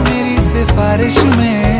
मेरी सिफारिश में।